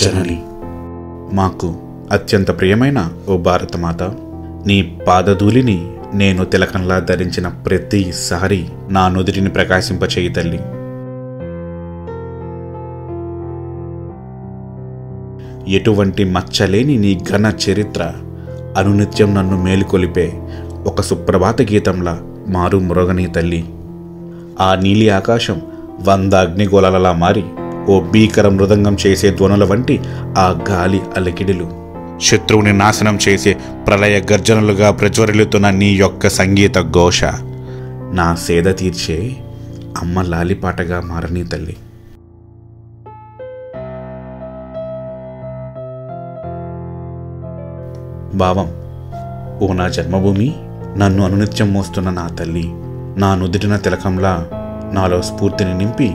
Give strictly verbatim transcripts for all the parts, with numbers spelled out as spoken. जननी माकु అత్యంత ప్రియమైన ఓ భారతమాత, నీ పాదధూళిని నేను తిలకంలా ధరించిన ప్రతిసారి నా నుదిటిని ప్రకాశింపచేయి తల్లి. ఎటువంటి మచ్చలేని నీ ఘన చరిత్ర అనునిత్యం నన్ను మేలుకొలిపే ఒక సుప్రభాత గీతంలా మారు మురగనీ తల్లి. ఆ నీలి ఆకాశం వంద అగ్నిగోళాలలా మారి ఓ భీకర మృదంగం చేసే ధ్వనుల వంటి ఆ గాలి అలకిడిలు శత్రువుని నాశనం చేసే ప్రళయ గర్జనలుగా ప్రజ్వరిల్లుతున్న నీ యొక్క సంగీత ఘోష నా సేద తీర్చే అమ్మ లాలిపాటగా మారని తల్లి. భావం: ఓ నా జన్మభూమి, నన్ను అనునిత్యం మోస్తున్న నా తల్లి, నా నుదుటిన తిలకంలా నాలో స్ఫూర్తిని నింపి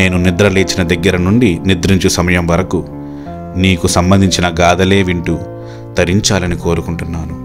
నేను నిద్ర లేచిన దగ్గర నుండి నిద్రించు సమయం వరకు నీకు సంబంధించిన గాథలే వింటూ తరించాలని కోరుకుంటున్నాను.